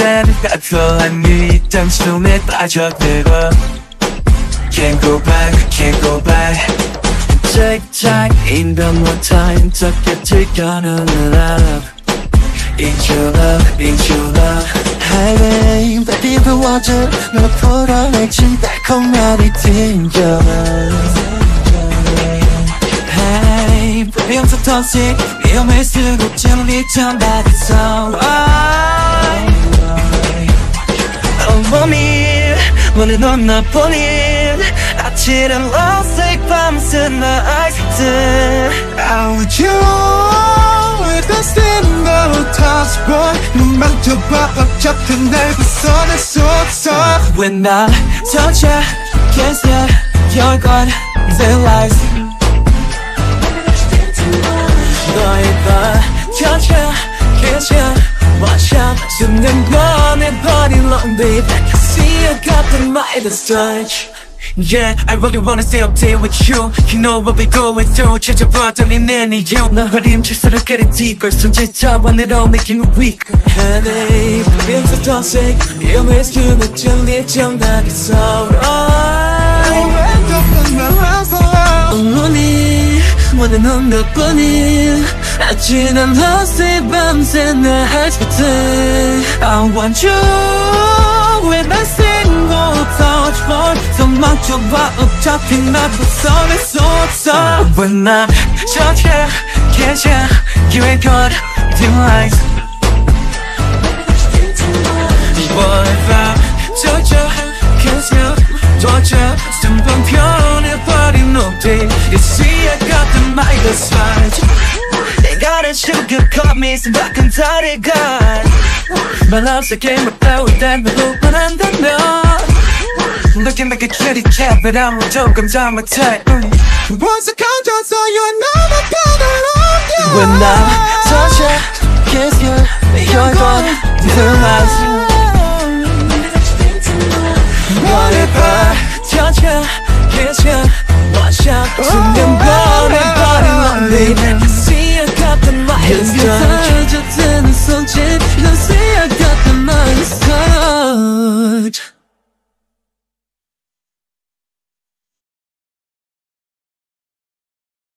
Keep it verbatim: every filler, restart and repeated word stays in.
자리가 더한 이 땅 속에 빠져들어 Can't go back, can't go back Tick tock, in the more time 적게 들켜는 love Into love, into love Highway, baby 부어줘 널 풀어내진 달콤하니 튕겨 Hey, baby I'm so toxic 위험해 쓰고 재물이 전달했어 어머니 원해 넌 나 보니 아찔한 러색 밤새는 아이스들 I'm with you We're dancing the touch boy 눈만 좁아 벅적한 날 벗어날 수 없어 When I touch you Can't stop You're gone Their lives 너의 걸 켜줘 켜줘 Watch out, 숨는 너네 버린 lonely I can see you got the MIDAS touch Yeah, I really wanna stay up there with you You know what we going through 찾아봐 떨리는 이유 너 흐림칠스럽게 뒤걸 손짓자와 내려 making me weaker Honey, baby I'm so toxic You miss you 내 정리에 정답이 서로 어머니 원해 넌 너뿐인 아찔한 허세 밤새 나 아직도 I want you with my single touch boy 손만 줘봐 어차피 나 벗어날 수 없어 When I'm touch you, kiss you You ain't got dim lights What if I'm touch you, kiss you Touch you, 숨병 변해버린 너들 You see I got the MIDAS touch got sugar caught me so I can tell it God My love's a game of power that we hope but I don't know Looking like a kitty cat but I'm a joke, I'm down my type Once I count you so you know I gotta love you When I touch you, kiss you, you're gone to last What if I touch you, kiss you, watch out 숨는 거는 버린 lonely I see you got the MIDAS touch